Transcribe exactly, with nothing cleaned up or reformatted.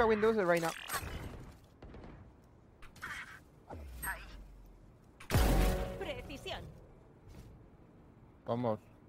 extra windows right now. Precisión. Vamos.